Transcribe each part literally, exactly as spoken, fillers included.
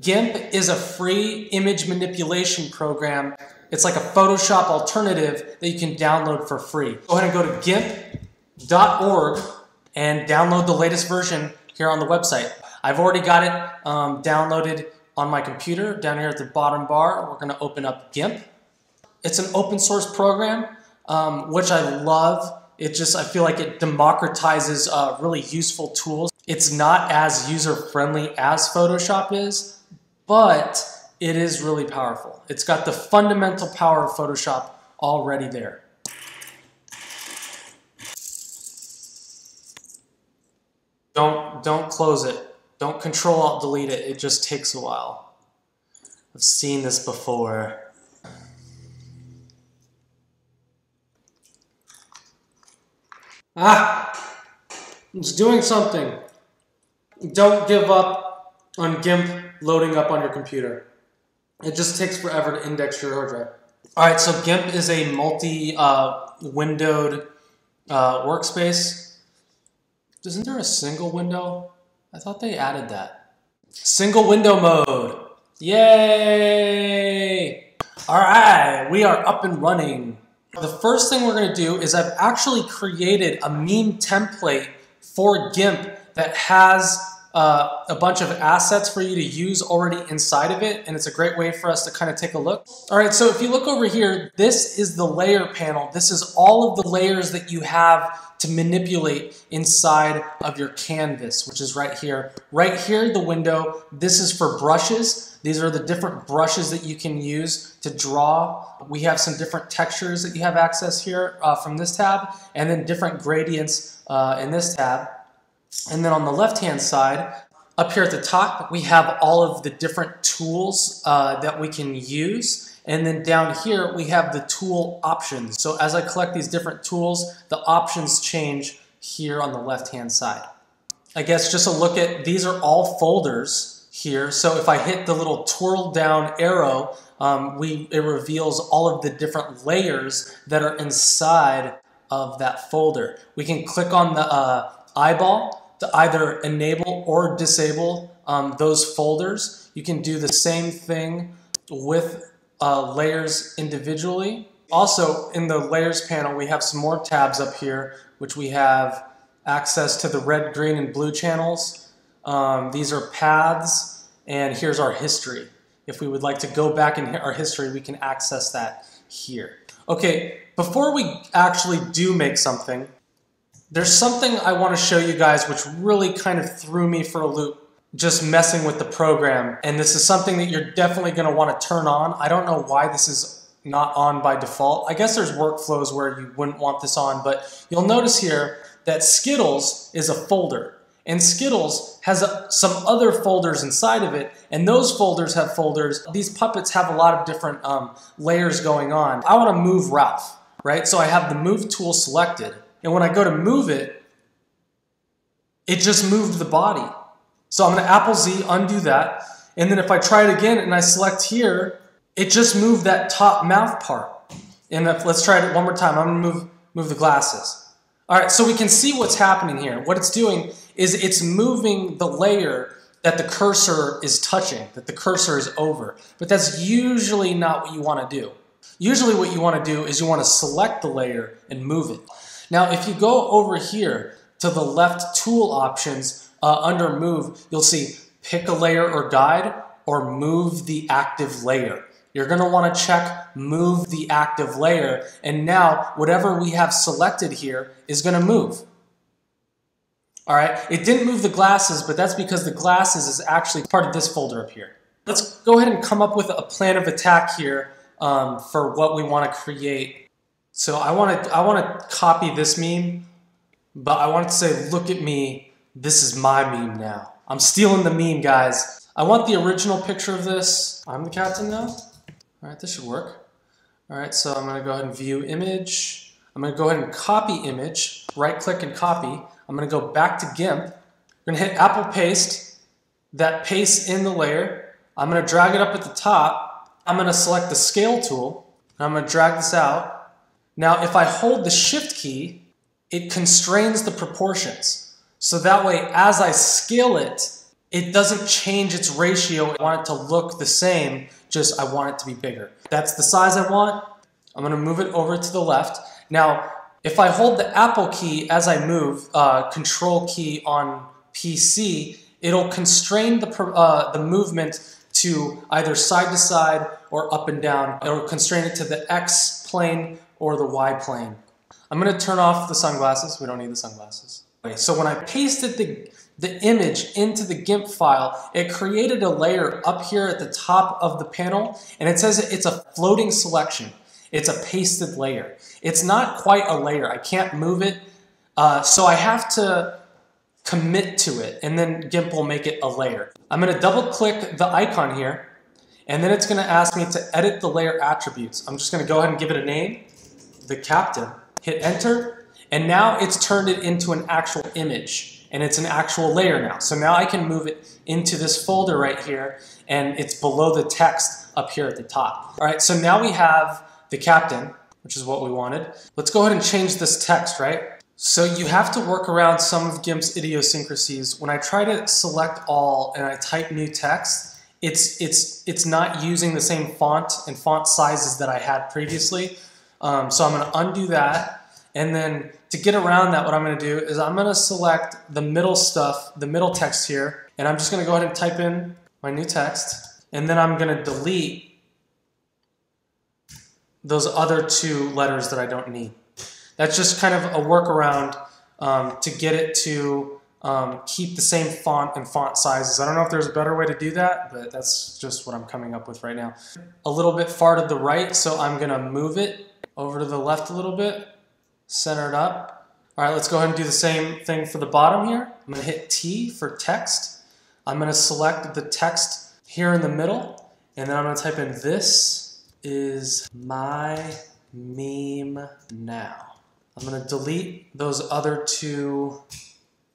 GIMP is a free image manipulation program. It's like a Photoshop alternative that you can download for free. Go ahead and go to gimp dot org and download the latest version here on the website. I've already got it um, downloaded on my computer down here at the bottom bar. We're going to open up GIMP. It's an open source program, um, which I love. It just, I feel like it democratizes uh, really useful tools. It's not as user-friendly as Photoshop is, but it is really powerful. It's got the fundamental power of Photoshop already there. Don't, don't close it. Don't Control-Alt-Delete it. It just takes a while. I've seen this before. Ah! It's doing something. Don't give up on GIMP loading up on your computer. It just takes forever to index your hard drive. Alright, so GIMP is a multi-windowed uh, uh, workspace. Isn't there a single window? I thought they added that. Single window mode. Yay! Alright, we are up and running. The first thing we're going to do is I've actually created a meme template for GIMP that has uh, a bunch of assets for you to use already inside of it, and it's a great way for us to kind of take a look. All right, so if you look over here, this is the layer panel. This is all of the layers that you have to manipulate inside of your canvas, which is right here. Right here, the window, this is for brushes. These are the different brushes that you can use to draw. We have some different textures that you have access here uh, from this tab, and then different gradients uh, in this tab. And then on the left-hand side, up here at the top, we have all of the different tools uh, that we can use. And then down here, we have the tool options. So as I collect these different tools, the options change here on the left-hand side. I guess just a look at, these are all folders here. So if I hit the little twirl down arrow, um, we, it reveals all of the different layers that are inside of that folder. We can click on the uh, eyeball to either enable or disable um, those folders. You can do the same thing with uh, layers individually. Also in the layers panel, we have some more tabs up here, which we have access to the red, green, and blue channels. Um, these are paths, and here's our history. If we would like to go back in our history, we can access that here. Okay, before we actually do make something, there's something I want to show you guys which really kind of threw me for a loop just messing with the program. And this is something that you're definitely going to want to turn on. I don't know why this is not on by default. I guess there's workflows where you wouldn't want this on, but you'll notice here that Skittles is a folder. And Skittles has a, some other folders inside of it, and those folders have folders. These puppets have a lot of different um, layers going on. I want to move Ralph, right? So I have the move tool selected, and when I go to move it, it just moved the body. So I'm going to Apple Z, undo that, and then if I try it again and I select here, it just moved that top mouth part. And if, let's try it one more time. I'm going to move, move the glasses. All right, so we can see what's happening here. What it's doing is it's moving the layer that the cursor is touching, that the cursor is over. But that's usually not what you want to do. Usually what you want to do is you want to select the layer and move it. Now, if you go over here to the left tool options uh, under move, you'll see pick a layer or guide or move the active layer. You're going to want to check move the active layer, and now whatever we have selected here is going to move. All right, it didn't move the glasses, but that's because the glasses is actually part of this folder up here. Let's go ahead and come up with a plan of attack here um, for what we want to create. So I want to I want to copy this meme, but I want to say, look at me, this is my meme now. I'm stealing the meme, guys. I want the original picture of this. I'm the captain now. All right, this should work. All right, so I'm going to go ahead and view image. I'm going to go ahead and copy image, right click and copy. I'm going to go back to GIMP. I'm going to hit Apple Paste. That pastes in the layer. I'm going to drag it up at the top. I'm going to select the scale tool. I'm going to drag this out. Now, if I hold the shift key, it constrains the proportions. So that way, as I scale it, It doesn't change its ratio. I want it to look the same, just I want it to be bigger. That's the size I want. I'm gonna move it over to the left. Now, if I hold the Apple key as I move, uh, Control key on P C, it'll constrain the, uh, the movement to either side to side or up and down. It'll constrain it to the X plane or the Y plane. I'm gonna turn off the sunglasses. We don't need the sunglasses. Okay, so when I pasted the, the image into the GIMP file, it created a layer up here at the top of the panel, and it says it's a floating selection. It's a pasted layer. It's not quite a layer. I can't move it, uh, so I have to commit to it, and then GIMP will make it a layer. I'm gonna double click the icon here, and then it's gonna ask me to edit the layer attributes. I'm just gonna go ahead and give it a name, the captain. Hit enter, and now it's turned it into an actual image, and it's an actual layer now. So now I can move it into this folder right here, and it's below the text up here at the top. All right, so now we have the captain, which is what we wanted. Let's go ahead and change this text, right? So you have to work around some of GIMP's idiosyncrasies. When I try to select all and I type new text, it's, it's, it's not using the same font and font sizes that I had previously. Um, so I'm going to undo that, and then to get around that, what I'm going to do is I'm going to select the middle stuff, the middle text here, and I'm just going to go ahead and type in my new text, and then I'm going to delete those other two letters that I don't need. That's just kind of a workaround um, to get it to um, keep the same font and font sizes. I don't know if there's a better way to do that, but that's just what I'm coming up with right now. A little bit far to the right, so I'm going to move it over to the left a little bit, center it up. All right, let's go ahead and do the same thing for the bottom here. I'm gonna hit T for text. I'm gonna select the text here in the middle, and then I'm gonna type in, this is my meme now. I'm gonna delete those other two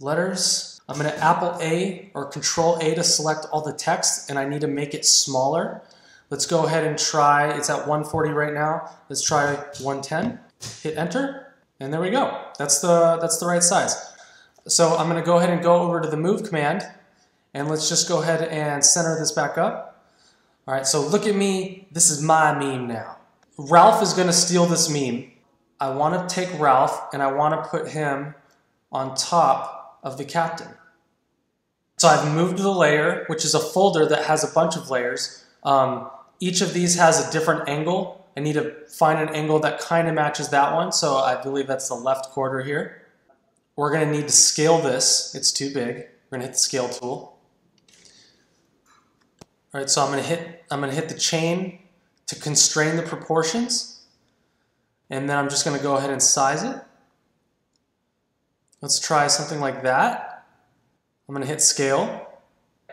letters. I'm gonna Apple A or Control A to select all the text, and I need to make it smaller. Let's go ahead and try, it's at one forty right now. Let's try one ten, hit enter, and there we go. That's the, that's the right size. So I'm gonna go ahead and go over to the move command, and let's just go ahead and center this back up. All right, so look at me, this is my meme now. Ralph is gonna steal this meme. I wanna take Ralph, and I wanna put him on top of the captain. So I've moved the layer, which is a folder that has a bunch of layers. Um, Each of these has a different angle. I need to find an angle that kind of matches that one, so I believe that's the left quarter here. We're going to need to scale this. It's too big. We're going to hit the scale tool. All right, so I'm going to hit I'm going to hit the chain to constrain the proportions, and then I'm just going to go ahead and size it. Let's try something like that. I'm going to hit scale.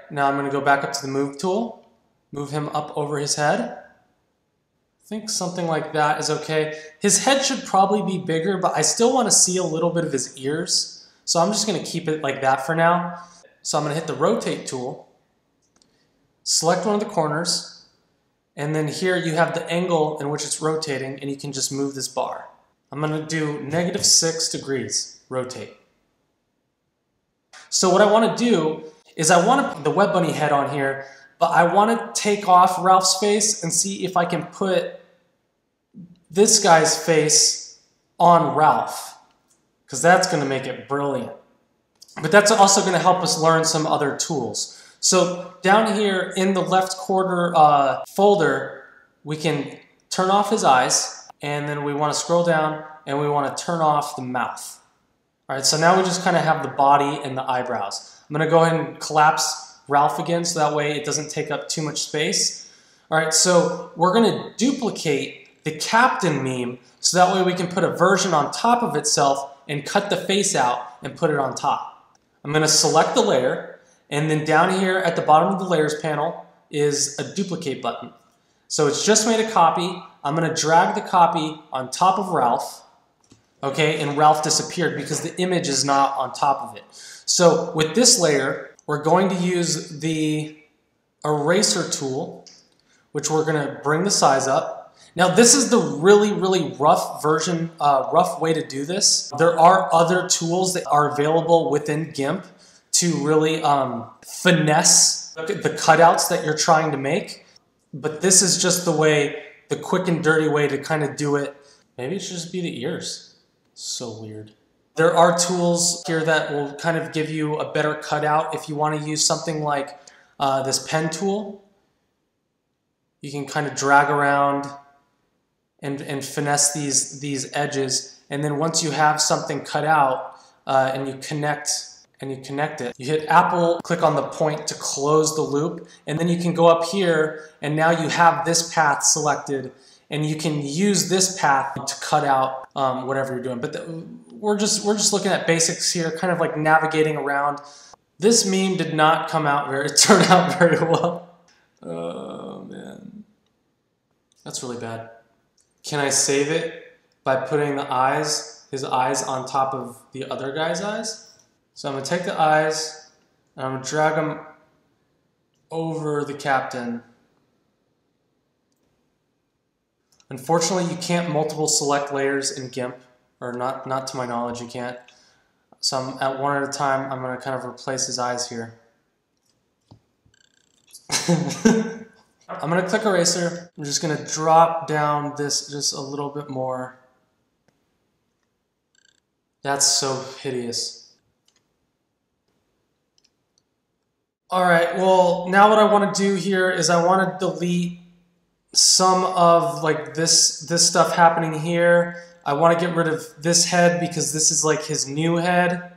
Now I'm going to go back up to the move tool. Move him up over his head. I think something like that is okay. His head should probably be bigger, but I still want to see a little bit of his ears. So I'm just going to keep it like that for now. So I'm going to hit the rotate tool, select one of the corners, and then here you have the angle in which it's rotating, and you can just move this bar. I'm going to do negative six degrees, rotate. So what I want to do is I want to put the Web Bunny head on here, but I want to take off Ralph's face and see if I can put this guy's face on Ralph, because that's going to make it brilliant. But that's also going to help us learn some other tools. So down here in the left quarter uh, folder, we can turn off his eyes, and then we want to scroll down, and we want to turn off the mouth. All right, so now we just kind of have the body and the eyebrows. I'm going to go ahead and collapse Ralph again, so that way it doesn't take up too much space. All right, so we're gonna duplicate the captain meme, so that way we can put a version on top of itself and cut the face out and put it on top. I'm gonna select the layer, and then down here at the bottom of the layers panel is a duplicate button. So it's just made a copy. I'm gonna drag the copy on top of Ralph, okay, and Ralph disappeared because the image is not on top of it. So with this layer, we're going to use the eraser tool, which we're going to bring the size up. Now, this is the really, really rough version, uh, rough way to do this. There are other tools that are available within GIMP to really um, finesse the cutouts that you're trying to make. But this is just the way, the quick and dirty way to kind of do it. Maybe it should just be the ears. So weird. There are tools here that will kind of give you a better cutout. If you want to use something like uh, this pen tool, you can kind of drag around and, and finesse these, these edges. And then once you have something cut out uh, and you connect and you connect it, you hit Apple, click on the point to close the loop, and then you can go up here and now you have this path selected and you can use this path to cut out um, whatever you're doing. But the, we're just we're just looking at basics here, kind of like navigating around. This meme did not come out very, it turned out very well. Oh man, that's really bad. Can I save it by putting the eyes, his eyes on top of the other guy's eyes? So I'm gonna take the eyes and I'm gonna drag them over the captain. Unfortunately, you can't multiple select layers in GIMP, or not, not to my knowledge, you can't. So I'm at one at a time, I'm gonna kind of replace his eyes here. I'm gonna click eraser. I'm just gonna drop down this just a little bit more. That's so hideous. All right, well, now what I want to do here is I want to delete some of like this, this stuff happening here. I want to get rid of this head because this is like his new head.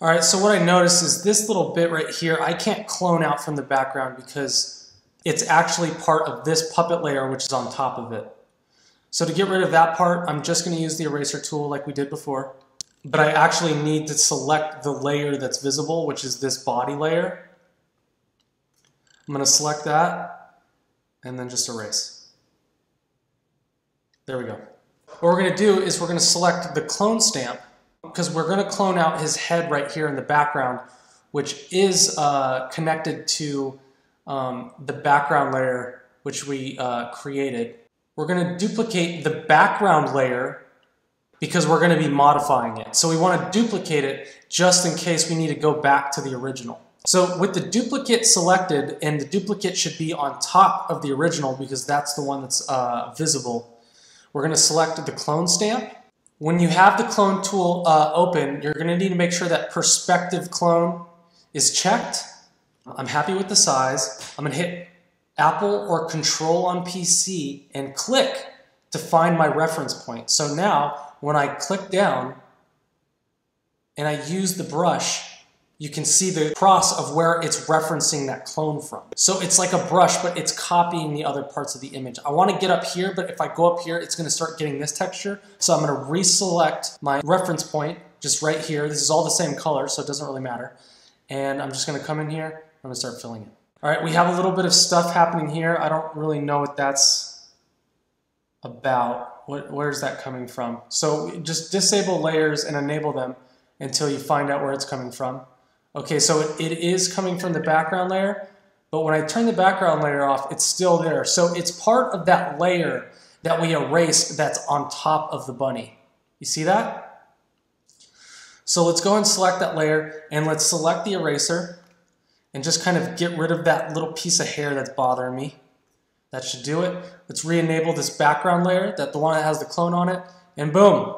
All right, so what I noticed is this little bit right here, I can't clone out from the background because it's actually part of this puppet layer, which is on top of it. So to get rid of that part, I'm just going to use the eraser tool like we did before. But I actually need to select the layer that's visible, which is this body layer. I'm going to select that and then just erase. There we go. What we're going to do is we're going to select the clone stamp because we're going to clone out his head right here in the background, which is uh, connected to um, the background layer which we uh, created. We're going to duplicate the background layer because we're going to be modifying it. So we want to duplicate it just in case we need to go back to the original. So with the duplicate selected, and the duplicate should be on top of the original because that's the one that's uh, visible, we're going to select the clone stamp. When you have the clone tool uh, open, you're going to need to make sure that perspective clone is checked. I'm happy with the size. I'm going to hit Apple or Control on P C and click to find my reference point. So now, when I click down and I use the brush, you can see the cross of where it's referencing that clone from. So it's like a brush, but it's copying the other parts of the image. I want to get up here, but if I go up here, it's going to start getting this texture. So I'm going to reselect my reference point just right here. This is all the same color, so it doesn't really matter. And I'm just going to come in here. I'm going to start filling it. All right, we have a little bit of stuff happening here. I don't really know what that's about. What, where is that coming from? So just disable layers and enable them until you find out where it's coming from. Okay, so it, it is coming from the background layer, but when I turn the background layer off, it's still there. So it's part of that layer that we erased that's on top of the bunny. You see that? So let's go and select that layer and let's select the eraser and just kind of get rid of that little piece of hair that's bothering me. That should do it. Let's re-enable this background layer, that the one that has the clone on it, and boom.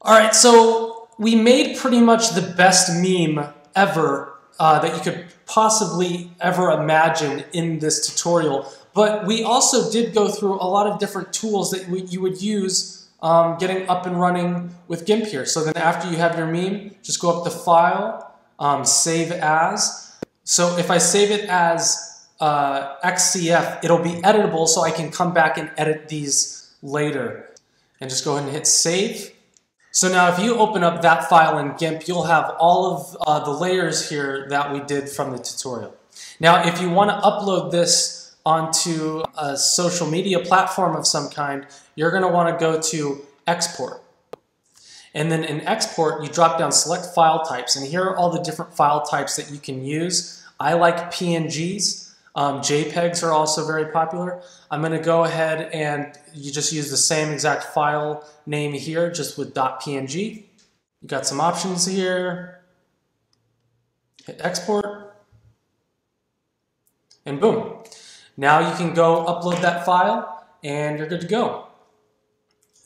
All right, so we made pretty much the best meme ever uh, that you could possibly ever imagine in this tutorial, but we also did go through a lot of different tools that you would use um, getting up and running with GIMP here. So then after you have your meme, just go up to File, um, Save As. So if I save it as uh, X C F, it'll be editable so I can come back and edit these later. And just go ahead and hit save. So now if you open up that file in GIMP, you'll have all of uh, the layers here that we did from the tutorial. Now if you want to upload this onto a social media platform of some kind, you're going to want to go to export. And then in export, you drop down select file types, and here are all the different file types that you can use. I like P N Gs. Um, JPEGs are also very popular. I'm going to go ahead and you just use the same exact file name here, just with .png. You got some options here. Hit export. And boom. Now you can go upload that file and you're good to go.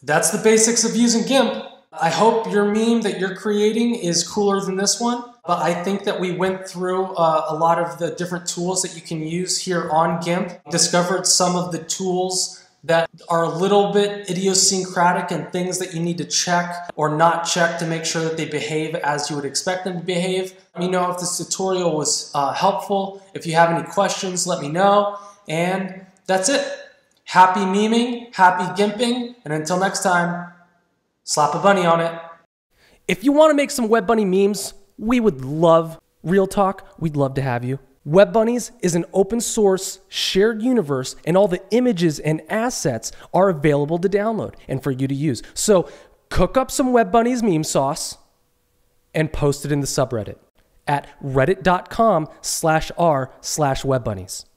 That's the basics of using GIMP. I hope your meme that you're creating is cooler than this one, but I think that we went through uh, a lot of the different tools that you can use here on GIMP, discovered some of the tools that are a little bit idiosyncratic and things that you need to check or not check to make sure that they behave as you would expect them to behave. Let me know if this tutorial was uh, helpful. If you have any questions, let me know. And that's it. Happy meming, happy gimping, and until next time, slap a bunny on it. If you want to make some Web Bunny memes, we would love, real talk, we'd love to have you. Web Bunnies is an open source, shared universe, and all the images and assets are available to download and for you to use. So cook up some Web Bunnies meme sauce and post it in the subreddit at reddit dot com slash r slash webbunnies.